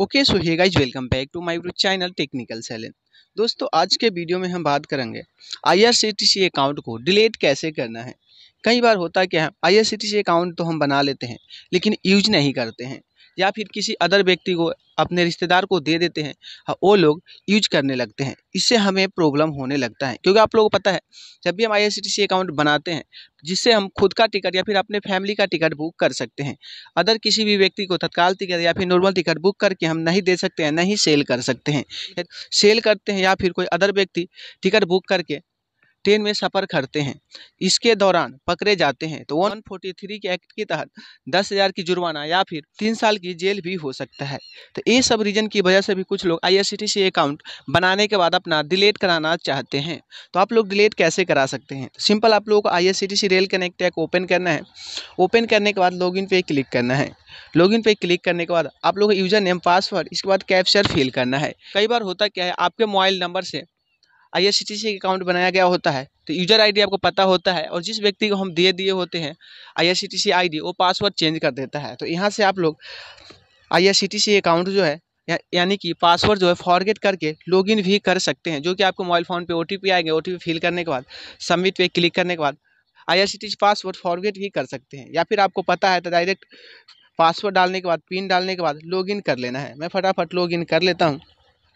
Okay so hey guys welcome back to my YouTube channel Technical Shailendra. दोस्तों आज के video में हम बात करेंगे IRCTC अकाउंट को डिलीट कैसे करना है। कई बार होता क्या है, IRCTC अकाउंट तो हम बना लेते हैं लेकिन यूज नहीं करते हैं या फिर किसी अदर व्यक्ति को, अपने रिश्तेदार को दे देते हैं, वो लोग यूज करने लगते हैं। इससे हमें प्रॉब्लम होने लगता है क्योंकि आप लोगों को पता है जब भी हम IRCTC अकाउंट बनाते हैं जिससे हम खुद का टिकट या फिर अपने फैमिली का टिकट बुक कर सकते हैं, अदर किसी भी व्यक्ति को तत्काल टिकट या फिर नॉर्मल टिकट बुक करके हम नहीं दे सकते हैं, नहीं सेल कर सकते हैं। सेल करते हैं या फिर कोई अदर व्यक्ति टिकट बुक करके ट्रेन में सफ़र करते हैं, इसके दौरान पकड़े जाते हैं तो 143 के एक्ट के तहत 10,000 की जुर्माना या फिर 3 साल की जेल भी हो सकता है। तो ये सब रीज़न की वजह से भी कुछ लोग IRCTC अकाउंट बनाने के बाद अपना डिलीट कराना चाहते हैं। तो आप लोग डिलीट कैसे करा सकते हैं? सिंपल, आप लोगों को IRCTC Rail Connect app open करना है। ओपन करने के बाद लॉगिन पे क्लिक करना है। लॉगिन पे क्लिक करने के बाद आप लोगों को यूज़र नेम, पासवर्ड, इसके बाद कैप्चर फिल करना है। कई बार होता क्या है, आपके मोबाइल नंबर से IRCTC अकाउंट बनाया गया होता है तो यूज़र आईडी आपको पता होता है और जिस व्यक्ति को हम दिए होते हैं IRCTC आईडी, वो पासवर्ड चेंज कर देता है। तो यहाँ से आप लोग IRCTC अकाउंट जो है यानी कि पासवर्ड जो है फॉरगेट करके लॉगिन भी कर सकते हैं, जो कि आपको मोबाइल फ़ोन पे OTP आएंगे। OTP फिल करने के बाद सबमिट पे क्लिक करने के बाद IRCTC पासवर्ड फॉरगेट भी कर सकते हैं, या फिर आपको पता है तो डायरेक्ट पासवर्ड डालने के बाद, पिन डालने के बाद लॉगिन कर लेना है। मैं फटाफट लॉगिन कर लेता हूँ।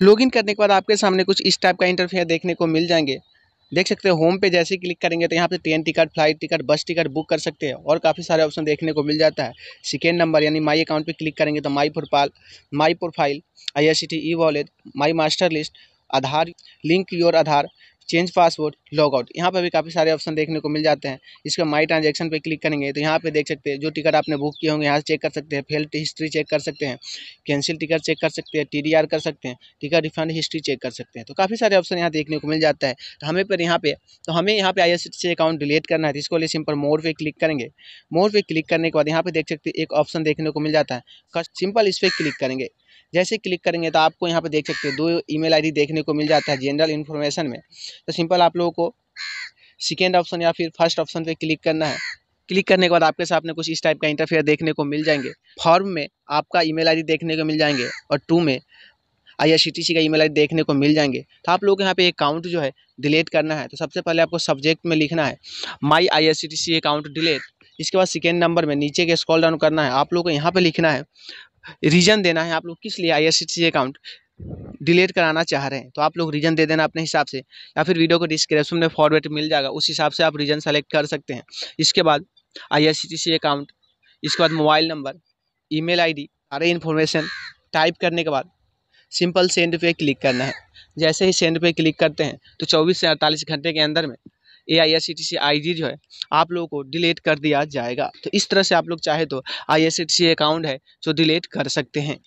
लॉगिन करने के बाद आपके सामने कुछ इस टाइप का इंटरफेस देखने को मिल जाएंगे। देख सकते हो होम पे जैसे क्लिक करेंगे तो यहाँ पे train ticket, flight ticket, bus ticket book कर सकते हैं और काफ़ी सारे ऑप्शन देखने को मिल जाता है। सेकेंड नंबर यानी माई अकाउंट पे क्लिक करेंगे तो my profile, IRCTC e wallet, my master list, Aadhaar link, your Aadhaar, change password, log out, यहाँ पर भी काफ़ी सारे ऑप्शन देखने को मिल जाते हैं। इसके माई ट्रांजैक्शन पे क्लिक करेंगे तो यहाँ पे देख सकते हैं जो टिकट आपने बुक किए होंगे यहाँ से चेक कर सकते हैं। फेल्ड हिस्ट्री चेक कर सकते हैं, कैंसिल टिकट चेक कर सकते हैं, TDR कर सकते हैं, टिकट रिफंड हिस्ट्री चेक कर सकते हैं। तो काफ़ी सारे ऑप्शन यहाँ देखने को मिल जाता है। तो हमें यहाँ पे IRCTC अकाउंट डिलीट करना है, तो इसको लिए सिंपल मोर पे क्लिक करेंगे। मोर पे क्लिक करने के बाद यहाँ पर देख सकते हैं एक ऑप्शन देखने को मिल जाता है, सिंपल इस पर क्लिक करेंगे। जैसे क्लिक करेंगे तो आपको यहाँ पे देख सकते हैं 2 ईमेल आईडी देखने को मिल जाता है जनरल इन्फॉर्मेशन में। तो सिंपल आप लोगों को सेकेंड ऑप्शन या फिर फर्स्ट ऑप्शन पे क्लिक करना है। क्लिक करने के बाद आपके सामने कुछ इस टाइप का इंटरफेयर देखने को मिल जाएंगे। फॉर्म में आपका ईमेल आईडी देखने को मिल जाएंगे और टू में IRCTC का ईमेल आईडी देखने को मिल जाएंगे। तो आप लोगों को यहाँ पे अकाउंट जो है डिलीट करना है। तो सबसे पहले आपको सब्जेक्ट में लिखना है माई IRCTC अकाउंट डिलीट। इसके बाद सेकेंड नंबर में नीचे के स्क्रॉल डाउन करना है, आप लोगों को यहाँ पर लिखना है, रीज़न देना है आप लोग किस लिए IRCTC अकाउंट डिलीट कराना चाह रहे हैं। तो आप लोग रीज़न दे देना अपने हिसाब से, या फिर वीडियो को डिस्क्रिप्शन में फॉरवर्ड मिल जाएगा, उस हिसाब से आप रीज़न सेलेक्ट कर सकते हैं। इसके बाद IRCTC अकाउंट, इसके बाद मोबाइल नंबर, ईमेल आईडी, सारे इन्फॉर्मेशन टाइप करने के बाद सिंपल सेंड पे क्लिक करना है। जैसे ही सेंड पे क्लिक करते हैं तो 24 से 48 घंटे के अंदर में IRCTC आईडी जो है आप लोगों को डिलीट कर दिया जाएगा। तो इस तरह से आप लोग चाहे तो IRCTC अकाउंट है जो डिलीट कर सकते हैं।